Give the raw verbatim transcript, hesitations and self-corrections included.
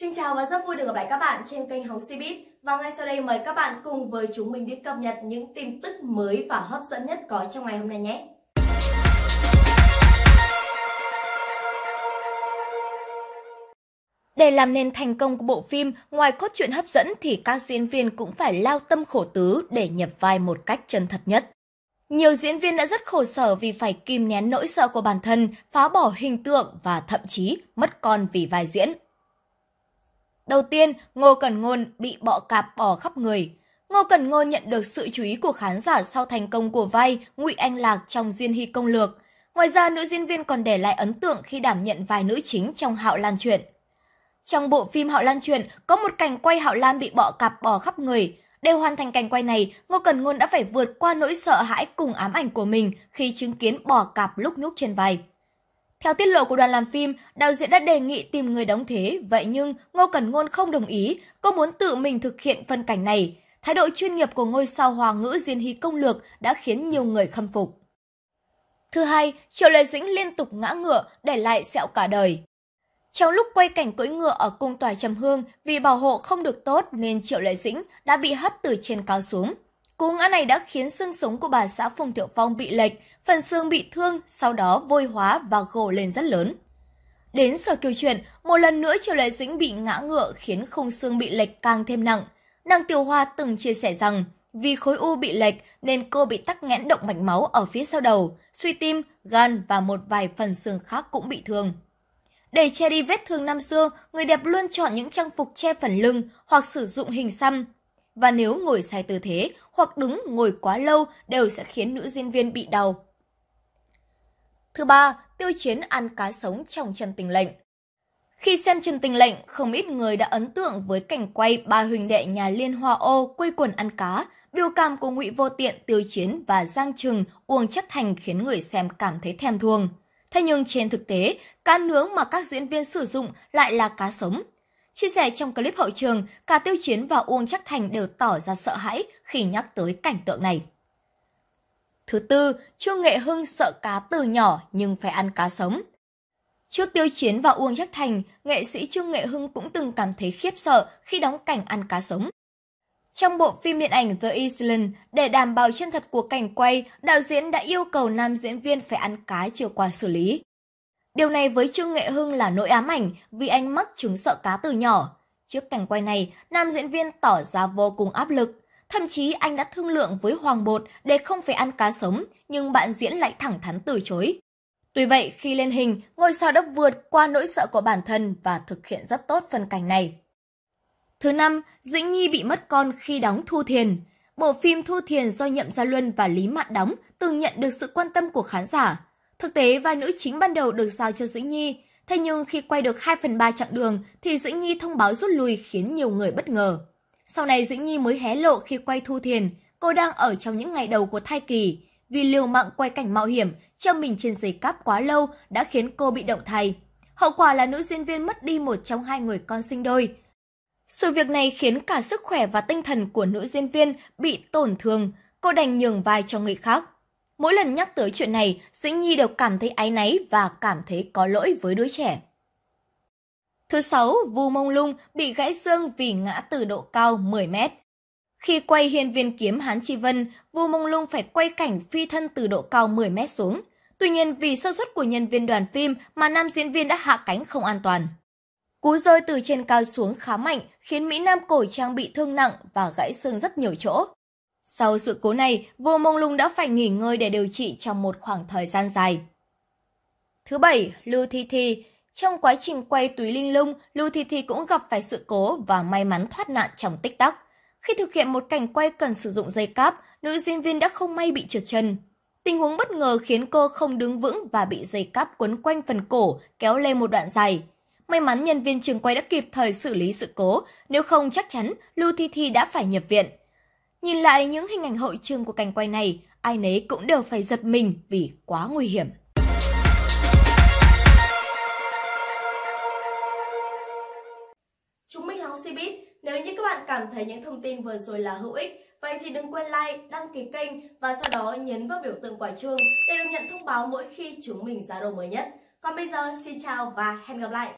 Xin chào và rất vui được gặp lại các bạn trên kênh Hóng Cbiz. Và ngay sau đây mời các bạn cùng với chúng mình đi cập nhật những tin tức mới và hấp dẫn nhất có trong ngày hôm nay nhé. Để làm nên thành công của bộ phim, ngoài cốt truyện hấp dẫn thì các diễn viên cũng phải lao tâm khổ tứ để nhập vai một cách chân thật nhất. Nhiều diễn viên đã rất khổ sở vì phải kìm nén nỗi sợ của bản thân, phá bỏ hình tượng và thậm chí mất con vì vai diễn. Đầu tiên, Ngô Cẩn Ngôn bị bọ cạp bò khắp người. Ngô Cẩn Ngôn nhận được sự chú ý của khán giả sau thành công của vai Ngụy Anh Lạc trong Diên Hi Công Lược. Ngoài ra, nữ diễn viên còn để lại ấn tượng khi đảm nhận vai nữ chính trong Hạo Lan Truyện. Trong bộ phim Hạo Lan Truyện, có một cảnh quay Hạo Lan bị bọ cạp bò khắp người. Để hoàn thành cảnh quay này, Ngô Cẩn Ngôn đã phải vượt qua nỗi sợ hãi cùng ám ảnh của mình khi chứng kiến bò cạp lúc nhúc trên vai. Theo tiết lộ của đoàn làm phim, đạo diễn đã đề nghị tìm người đóng thế, vậy nhưng Ngô Cẩn Ngôn không đồng ý, cô muốn tự mình thực hiện phân cảnh này. Thái độ chuyên nghiệp của ngôi sao Hoa ngữ Diên Hi Công Lược đã khiến nhiều người khâm phục. Thứ hai, Triệu Lệ Dĩnh liên tục ngã ngựa, để lại sẹo cả đời. Trong lúc quay cảnh cưỡi ngựa ở cung tòa Trầm Hương, vì bảo hộ không được tốt nên Triệu Lệ Dĩnh đã bị hất từ trên cao xuống. Cú ngã này đã khiến xương sống của bà xã Phùng Thiệu Phong bị lệch, phần xương bị thương, sau đó vôi hóa và gồ lên rất lớn. Đến Sở Kiều truyện, một lần nữa Triệu Lệ Dĩnh bị ngã ngựa khiến khung xương bị lệch càng thêm nặng. Nàng Tiểu Hoa từng chia sẻ rằng vì khối u bị lệch nên cô bị tắc nghẽn động mạch máu ở phía sau đầu, suy tim, gan và một vài phần xương khác cũng bị thương. Để che đi vết thương năm xưa, người đẹp luôn chọn những trang phục che phần lưng hoặc sử dụng hình xăm. Và nếu ngồi sai tư thế hoặc đứng ngồi quá lâu đều sẽ khiến nữ diễn viên bị đau. Thứ ba, Tiêu Chiến ăn cá sống trong Chân Tình Lệnh. Khi xem Chân Tình Lệnh, không ít người đã ấn tượng với cảnh quay ba huynh đệ nhà Liên Hoa Ô quây quần ăn cá. Biểu cảm của Ngụy Vô Tiện, Tiêu Chiến và Giang Trừng, Uông Trác Thành khiến người xem cảm thấy thèm thuồng. Thế nhưng trên thực tế, cá nướng mà các diễn viên sử dụng lại là cá sống. Chia sẻ trong clip hậu trường, cả Tiêu Chiến và Uông Trác Thành đều tỏ ra sợ hãi khi nhắc tới cảnh tượng này. Thứ tư, Trương Nghệ Hưng sợ cá từ nhỏ nhưng phải ăn cá sống. Trước Tiêu Chiến và Uông Trác Thành, nghệ sĩ Trương Nghệ Hưng cũng từng cảm thấy khiếp sợ khi đóng cảnh ăn cá sống. Trong bộ phim điện ảnh The Island, để đảm bảo chân thật của cảnh quay, đạo diễn đã yêu cầu nam diễn viên phải ăn cá chưa qua xử lý. Điều này với Trương Nghệ Hưng là nỗi ám ảnh vì anh mắc chứng sợ cá từ nhỏ. Trước cảnh quay này, nam diễn viên tỏ ra vô cùng áp lực. Thậm chí anh đã thương lượng với Hoàng Bột để không phải ăn cá sống, nhưng bạn diễn lại thẳng thắn từ chối. Tuy vậy, khi lên hình, ngôi sao đã vượt qua nỗi sợ của bản thân và thực hiện rất tốt phân cảnh này. Thứ năm, Dĩnh Nhi bị mất con khi đóng Thu Thiền. Bộ phim Thu Thiền do Nhậm Gia Luân và Lý Mạn đóng từng nhận được sự quan tâm của khán giả. Thực tế, vai nữ chính ban đầu được giao cho Dĩnh Nhi. Thế nhưng khi quay được hai phần ba chặng đường thì Dĩnh Nhi thông báo rút lui khiến nhiều người bất ngờ. Sau này Dĩnh Nhi mới hé lộ khi quay Thu Thiền, cô đang ở trong những ngày đầu của thai kỳ. Vì liều mạng quay cảnh mạo hiểm, treo mình trên dây cáp quá lâu đã khiến cô bị động thai. Hậu quả là nữ diễn viên mất đi một trong hai người con sinh đôi. Sự việc này khiến cả sức khỏe và tinh thần của nữ diễn viên bị tổn thương, cô đành nhường vai cho người khác. Mỗi lần nhắc tới chuyện này, Dĩnh Nhi đều cảm thấy áy náy và cảm thấy có lỗi với đứa trẻ. Thứ sáu, Vu Mông Lung bị gãy xương vì ngã từ độ cao mười mét. Khi quay Hiền Viên Kiếm Hán Chi Vân, Vu Mông Lung phải quay cảnh phi thân từ độ cao mười mét xuống. Tuy nhiên vì sơ suất của nhân viên đoàn phim mà nam diễn viên đã hạ cánh không an toàn. Cú rơi từ trên cao xuống khá mạnh khiến mỹ nam cổ trang bị thương nặng và gãy xương rất nhiều chỗ. Sau sự cố này, Vu Mông Lung đã phải nghỉ ngơi để điều trị trong một khoảng thời gian dài. Thứ bảy, Lưu Thi Thi. Trong quá trình quay Túi Linh Lung, Lưu Thi Thi cũng gặp phải sự cố và may mắn thoát nạn trong tích tắc. Khi thực hiện một cảnh quay cần sử dụng dây cáp, nữ diễn viên đã không may bị trượt chân. Tình huống bất ngờ khiến cô không đứng vững và bị dây cáp quấn quanh phần cổ kéo lên một đoạn dài. May mắn nhân viên trường quay đã kịp thời xử lý sự cố, nếu không chắc chắn Lưu Thi Thi đã phải nhập viện. Nhìn lại những hình ảnh hậu trường của cảnh quay này, ai nấy cũng đều phải giật mình vì quá nguy hiểm. Chúng mình là Hóng Cbiz. Nếu như các bạn cảm thấy những thông tin vừa rồi là hữu ích, vậy thì đừng quên like, đăng ký kênh và sau đó nhấn vào biểu tượng quả chuông để được nhận thông báo mỗi khi chúng mình ra đồ mới nhất. Còn bây giờ, xin chào và hẹn gặp lại!